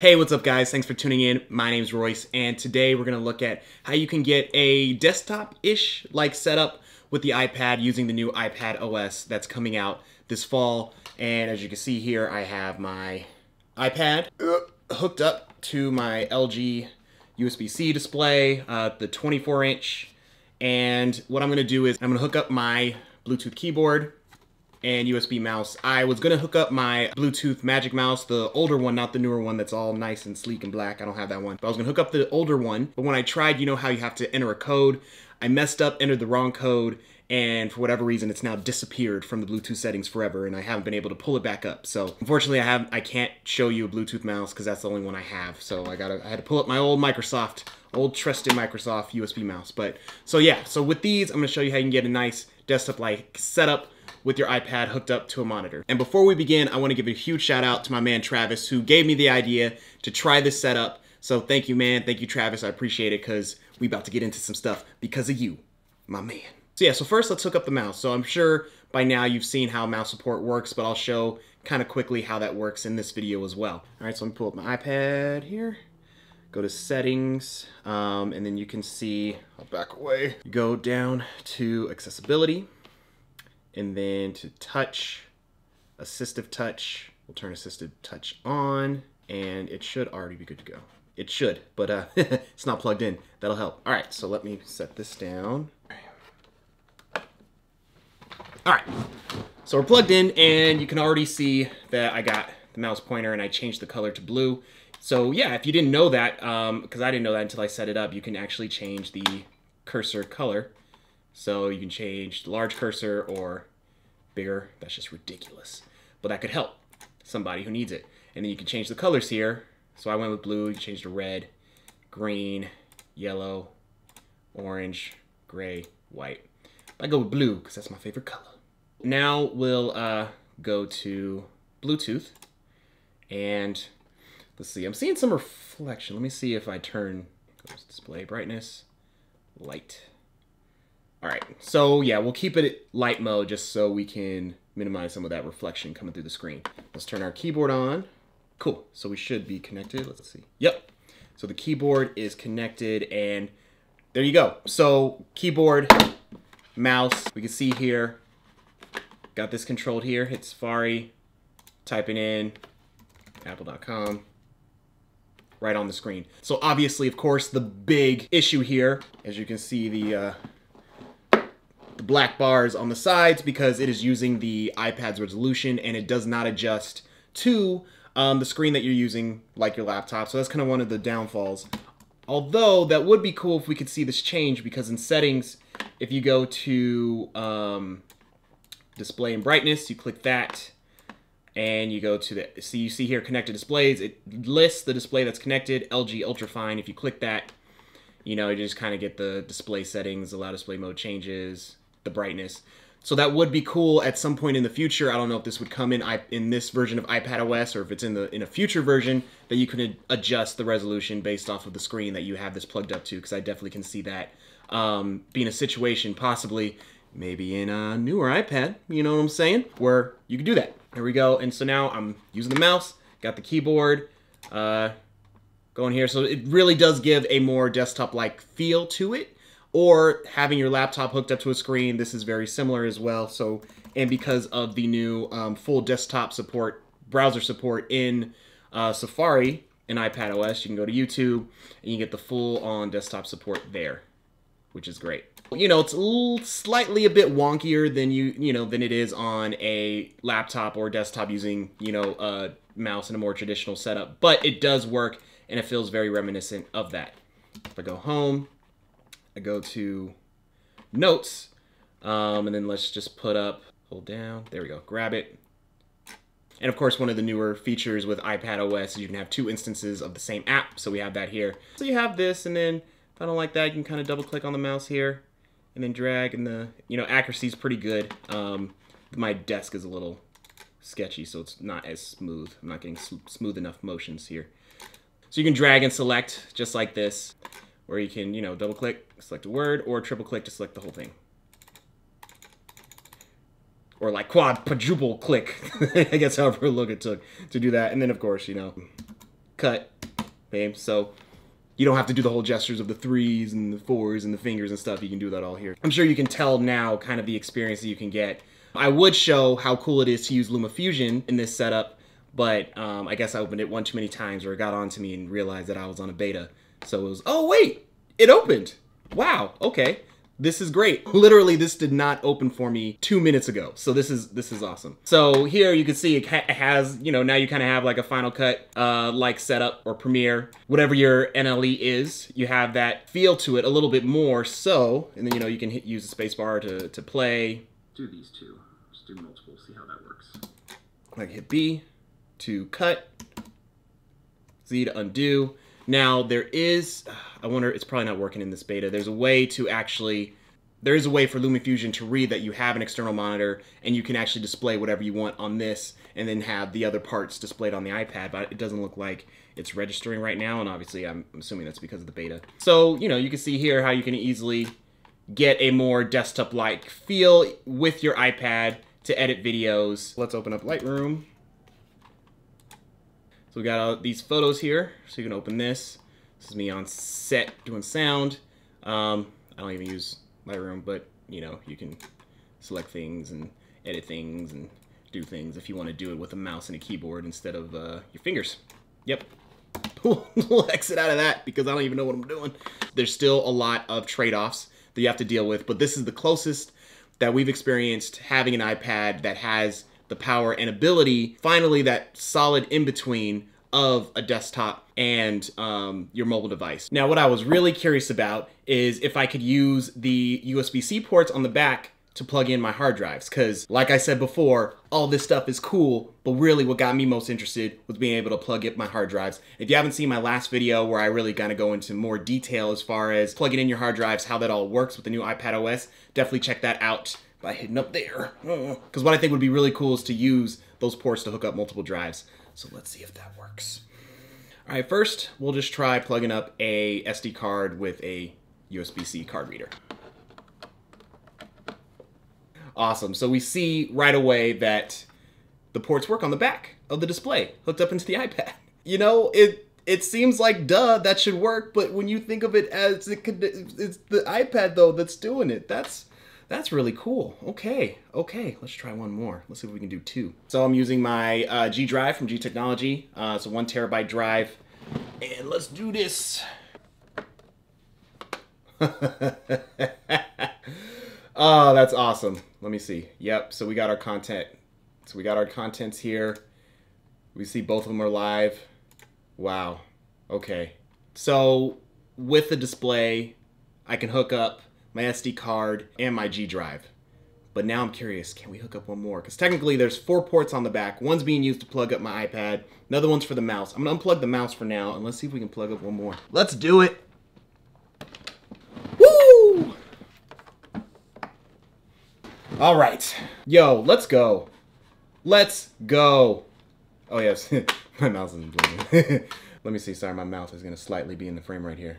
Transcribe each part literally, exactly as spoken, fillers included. Hey, what's up guys? Thanks for tuning in. My name's Royce and today we're going to look at how you can get a desktop-ish like setup with the iPad using the new iPad O S that's coming out this fall. And as you can see here, I have my iPad hooked up to my L G U S B C display, uh, the twenty-four inch. And what I'm going to do is I'm going to hook up my Bluetooth keyboard and U S B mouse. I was gonna hook up my Bluetooth Magic Mouse, the older one, not the newer one that's all nice and sleek and black. I don't have that one. But I was gonna hook up the older one, but when I tried, you know how you have to enter a code? I messed up, entered the wrong code, and for whatever reason, it's now disappeared from the Bluetooth settings forever, and I haven't been able to pull it back up. So unfortunately, I have I can't show you a Bluetooth mouse because that's the only one I have. So I got I had to pull up my old Microsoft, old trusted Microsoft U S B mouse. But so yeah, so with these, I'm gonna show you how you can get a nice desktop-like setup with your iPad hooked up to a monitor. And before we begin, I want to give a huge shout out to my man Travis, who gave me the idea to try this setup. So thank you, man. Thank you, Travis. I appreciate it because we about to get into some stuff because of you, my man. So yeah, so first let's hook up the mouse. So I'm sure by now you've seen how mouse support works, but I'll show kind of quickly how that works in this video as well. All right, so I'm gonna pull up my iPad here. Go to settings, um, and then you can see, I'll back away. Go down to accessibility, and then to touch, assistive touch. We'll turn assistive touch on, and it should already be good to go. It should, but uh, it's not plugged in. That'll help. All right, so let me set this down. All right, so we're plugged in, and you can already see that I got the mouse pointer, and I changed the color to blue. So yeah, if you didn't know that, um, because I didn't know that until I set it up, you can actually change the cursor color. So you can change the large cursor or bigger. That's just ridiculous. But that could help somebody who needs it. And then you can change the colors here. So I went with blue, you change to red, green, yellow, orange, gray, white. I go with blue because that's my favorite color. Now we'll uh, go to Bluetooth. And let's see, I'm seeing some reflection. Let me see if I turn display brightness, light. All right, so yeah, we'll keep it at light mode just so we can minimize some of that reflection coming through the screen. Let's turn our keyboard on. Cool, so we should be connected. Let's see. Yep, so the keyboard is connected and there you go. So keyboard, mouse, we can see here, got this controlled here, hit Safari, typing in apple dot com. Right on the screen. So obviously, of course, the big issue here, as you can see the uh, the black bars on the sides because it is using the iPad's resolution and it does not adjust to um, the screen that you're using like your laptop. So that's kind of one of the downfalls. Although that would be cool if we could see this change because in settings, if you go to um, display and brightness, you click that and you go to the, so you see here connected displays, it lists the display that's connected, L G UltraFine. If you click that, you know, you just kind of get the display settings, allow display mode changes, the brightness. So that would be cool at some point in the future. I don't know if this would come in I, in this version of iPadOS or if it's in the in a future version that you can adjust the resolution based off of the screen that you have this plugged up to, because I definitely can see that um, being a situation possibly maybe in a newer iPad, you know what I'm saying, where you can do that. There we go. And so now I'm using the mouse, got the keyboard, uh, going here. So it really does give a more desktop-like feel to it. Or having your laptop hooked up to a screen, this is very similar as well. So, and because of the new um, full desktop support, browser support in uh, Safari and iPadOS, you can go to YouTube and you get the full-on desktop support there, which is great. You know, it's a little, slightly a bit wonkier than you you know than it is on a laptop or desktop using you know a mouse in a more traditional setup, but it does work and it feels very reminiscent of that. If I go home. I go to notes, um, and then let's just put up, hold down, there we go, grab it. And of course, one of the newer features with iPadOS is you can have two instances of the same app, so we have that here. So you have this, and then if I don't like that, you can kind of double click on the mouse here, and then drag, and the, you know, accuracy is pretty good. Um, my desk is a little sketchy, so it's not as smooth. I'm not getting smooth enough motions here. So you can drag and select, just like this. Where you can, you know, double click, select a word, or triple click to select the whole thing. Or like quadruple click, I guess however long it took to do that. And then of course, you know, cut, babe. So you don't have to do the whole gestures of the threes and the fours and the fingers and stuff. You can do that all here. I'm sure you can tell now kind of the experience that you can get. I would show how cool it is to use LumaFusion in this setup, but um, I guess I opened it one too many times, or it got onto me and realized that I was on a beta. So it was, oh wait, it opened. Wow, okay. This is great. Literally, this did not open for me two minutes ago. So this is this is awesome. So here you can see it ha has, you know, now you kind of have like a Final Cut uh, like setup, or Premiere, whatever your N L E is. You have that feel to it a little bit more. So, and then, you know, you can hit, use the spacebar to, to play. Do these two. Just do multiple, see how that works. Like hit B to cut, Z to undo. Now there is, I wonder, it's probably not working in this beta. There's a way to actually, there is a way for LumaFusion to read that you have an external monitor and you can actually display whatever you want on this and then have the other parts displayed on the iPad, but it doesn't look like it's registering right now. And obviously I'm assuming that's because of the beta. So, you know, you can see here how you can easily get a more desktop-like feel with your iPad to edit videos. Let's open up Lightroom. So we got all these photos here, so you can open this. This is me on set doing sound. Um, I don't even use Lightroom, but you know, you can select things and edit things and do things if you want to do it with a mouse and a keyboard instead of uh, your fingers. Yep. We'll exit out of that because I don't even know what I'm doing. There's still a lot of trade-offs that you have to deal with, but this is the closest that we've experienced having an iPad that has the power and ability, finally that solid in-between of a desktop and um, your mobile device. Now what I was really curious about is if I could use the U S B C ports on the back to plug in my hard drives, because like I said before, all this stuff is cool, but really what got me most interested was being able to plug in my hard drives. If you haven't seen my last video where I really kind of go into more detail as far as plugging in your hard drives, how that all works with the new iPadOS, definitely check that out by hitting up there. Because what I think would be really cool is to use those ports to hook up multiple drives. So let's see if that works. All right, first we'll just try plugging up a S D card with a U S B C card reader. Awesome, so we see right away that the ports work on the back of the display, hooked up into the iPad. You know, it It seems like, duh, that should work, but when you think of it as, it could, it's the iPad though that's doing it, that's, That's really cool. Okay, okay, let's try one more. Let's see if we can do two. So I'm using my uh, G drive from G Technology. Uh, it's a one terabyte drive. And let's do this. Oh, that's awesome. Let me see. Yep, so we got our content. So we got our contents here. We see both of them are live. Wow, okay. So with the display, I can hook up my S D card, and my G drive. But now I'm curious, can we hook up one more? Because technically there's four ports on the back. One's being used to plug up my iPad. Another one's for the mouse. I'm gonna unplug the mouse for now, and let's see if we can plug up one more. Let's do it. Woo! All right. Yo, let's go. Let's go. Oh yes, my mouse isn't blinking. Let me see, sorry, my mouth is gonna slightly be in the frame right here.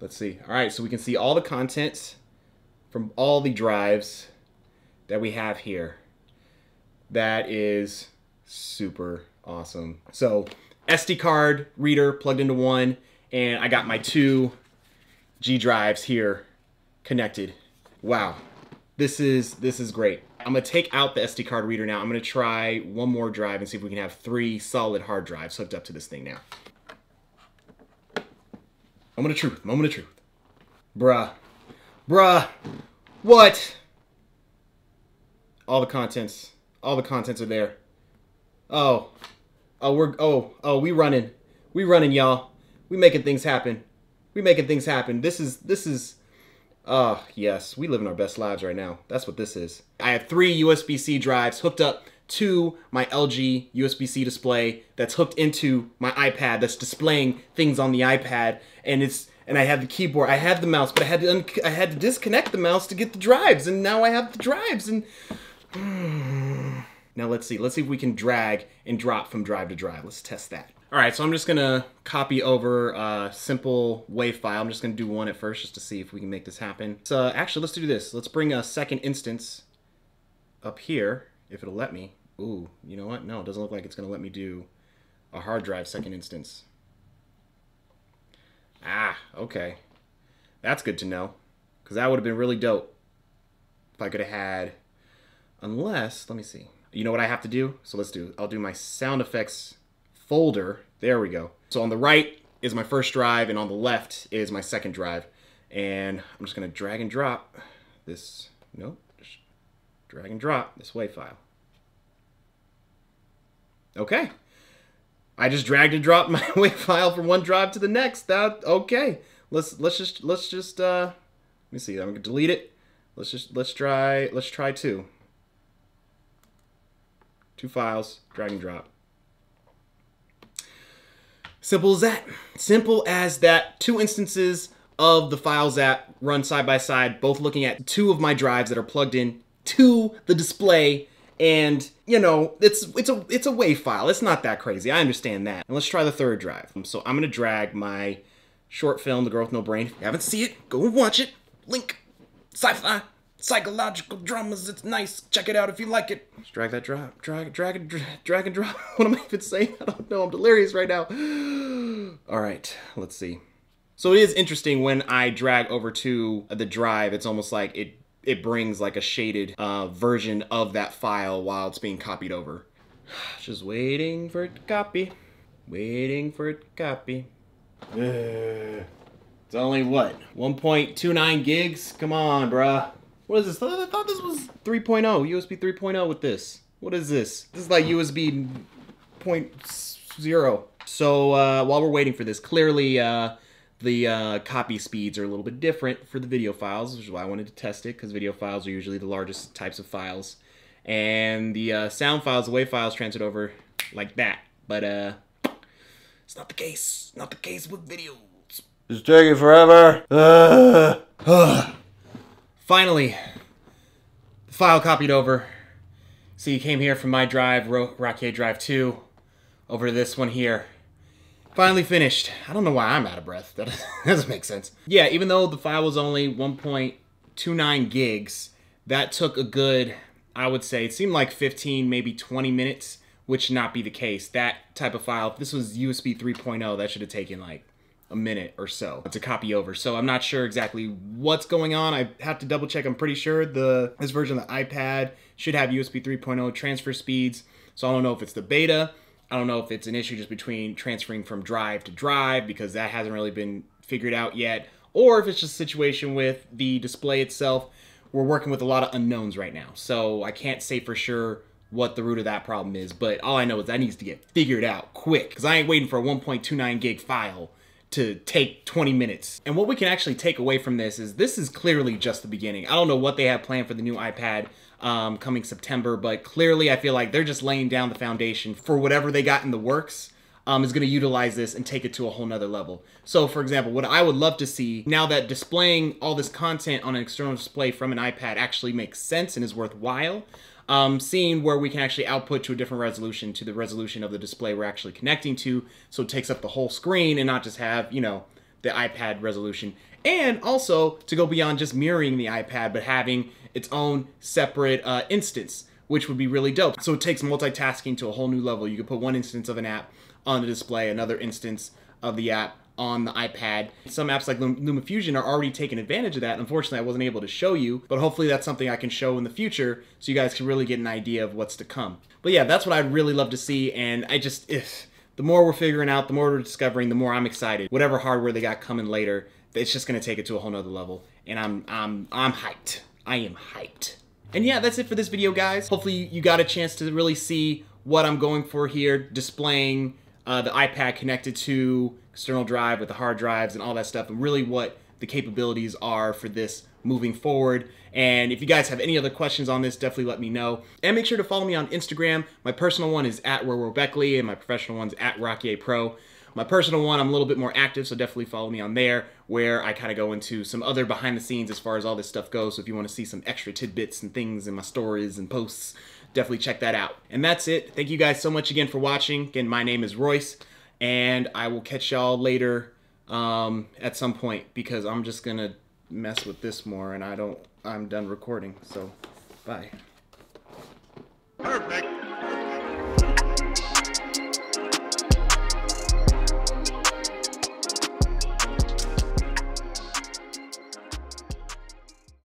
Let's see. All right, so we can see all the contents from all the drives that we have here. That is super awesome. So S D card reader plugged into one, and I got my two G drives here connected. Wow, this is, this is great. I'm gonna take out the S D card reader now. I'm gonna try one more drive and see if we can have three solid hard drives hooked up to this thing now. Moment of truth, moment of truth. Bruh. Bruh. What? All the contents. All the contents are there. Oh. Oh, we're, oh, oh, we running. We running, y'all. We making things happen. We making things happen. This is, this is, uh, yes, we living our best lives right now. That's what this is. I have three U S B C drives hooked up to my L G U S B C display that's hooked into my iPad that's displaying things on the iPad, and it's and I have the keyboard, I have the mouse, but I had to un I had to disconnect the mouse to get the drives, and now I have the drives. And now let's see let's see if we can drag and drop from drive to drive. Let's test that. All right, so I'm just gonna copy over a simple WAV file. I'm just gonna do one at first just to see if we can make this happen. So actually let's do this. Let's bring a second instance up here if it'll let me. Ooh, you know what? No, it doesn't look like it's gonna let me do a hard drive second instance. Ah, okay. That's good to know, because that would have been really dope if I could have had, unless, let me see. You know what I have to do? So let's do, I'll do my sound effects folder. There we go. So on the right is my first drive, and on the left is my second drive. And I'm just gonna drag and drop this, nope, just drag and drop this WAV file. Okay. I just dragged and dropped my WAV file from one drive to the next. That okay. Let's let's just let's just uh, let me see. I'm gonna delete it. Let's just let's try let's try two. Two files, drag and drop. Simple as that. Simple as that. Two instances of the files that run side by side, both looking at two of my drives that are plugged in to the display. And, you know, it's it's a it's a WAV file. It's not that crazy. I understand that. And let's try the third drive. So I'm gonna drag my short film, The Girl with No Brain. If you haven't seen it, go and watch it. Link, sci-fi, psychological dramas. It's nice. Check it out if you like it. Let's drag that drop. Drag, drag, drag, drag and drop. What am I even saying? I don't know. I'm delirious right now. All right, let's see. So it is interesting when I drag over to the drive. It's almost like it. It brings like a shaded uh, version of that file while it's being copied over. Just waiting for it to copy. Waiting for it to copy. Ugh. It's only what? one point two nine gigs? Come on, bruh. What is this? I thought this was three point oh, U S B three point oh with this. What is this? This is like U S B point zero. So uh, while we're waiting for this, clearly uh, The uh, copy speeds are a little bit different for the video files, which is why I wanted to test it, because video files are usually the largest types of files. And the uh, sound files, the WAV files, transferred over like that. But uh, it's not the case. Not the case with videos. It's taking forever. Uh, uh. Finally, the file copied over. So you came here from my drive, Ro Rocky Drive two, over to this one here. Finally finished. I don't know why I'm out of breath. That doesn't make sense. Yeah, even though the file was only one point two nine gigs, that took a good, I would say, it seemed like fifteen, maybe twenty minutes, which should not be the case. That type of file, if this was U S B three point oh, that should have taken like a minute or so to copy over. So I'm not sure exactly what's going on. I have to double check. I'm pretty sure the this version of the iPad should have U S B three point oh transfer speeds. So I don't know if it's the beta. I don't know if it's an issue just between transferring from drive to drive, because that hasn't really been figured out yet, or if it's just a situation with the display itself. We're working with a lot of unknowns right now, so I can't say for sure what the root of that problem is, but all I know is that needs to get figured out quick, because I ain't waiting for a one point two nine gig file to take twenty minutes. And what we can actually take away from this is this is clearly just the beginning. I don't know what they have planned for the new iPad um, coming September, but clearly I feel like they're just laying down the foundation for whatever they got in the works um, is gonna utilize this and take it to a whole nother level. So for example, what I would love to see, now that displaying all this content on an external display from an iPad actually makes sense and is worthwhile, Um, seeing where we can actually output to a different resolution, to the resolution of the display we're actually connecting to, so it takes up the whole screen and not just have, you know, the iPad resolution. And also to go beyond just mirroring the iPad, but having its own separate uh, instance, which would be really dope. So it takes multitasking to a whole new level. You can put one instance of an app on the display, another instance of the app on the iPad. Some apps like LumaFusion are already taking advantage of that. Unfortunately, I wasn't able to show you, but hopefully that's something I can show in the future so you guys can really get an idea of what's to come. But yeah, that's what I'd really love to see, and I just, if the more we're figuring out, the more we're discovering, the more I'm excited. Whatever hardware they got coming later, it's just gonna take it to a whole nother level, and I'm, I'm, I'm hyped. I am hyped. And yeah, that's it for this video, guys. Hopefully you got a chance to really see what I'm going for here, displaying Uh, the iPad connected to external drive with the hard drives and all that stuff, and really what the capabilities are for this moving forward. And if you guys have any other questions on this, definitely let me know. And make sure to follow me on Instagram. My personal one is at RoRobeckley, and my professional one's at Rocky Pro. My personal one, I'm a little bit more active, so definitely follow me on there, where I kind of go into some other behind the scenes as far as all this stuff goes. So if you want to see some extra tidbits and things in my stories and posts, definitely check that out. And that's it. Thank you guys so much again for watching. Again, my name is Royce, and I will catch y'all later um, at some point, because I'm just going to mess with this more, and I don't, I'm done recording. So, bye. Perfect.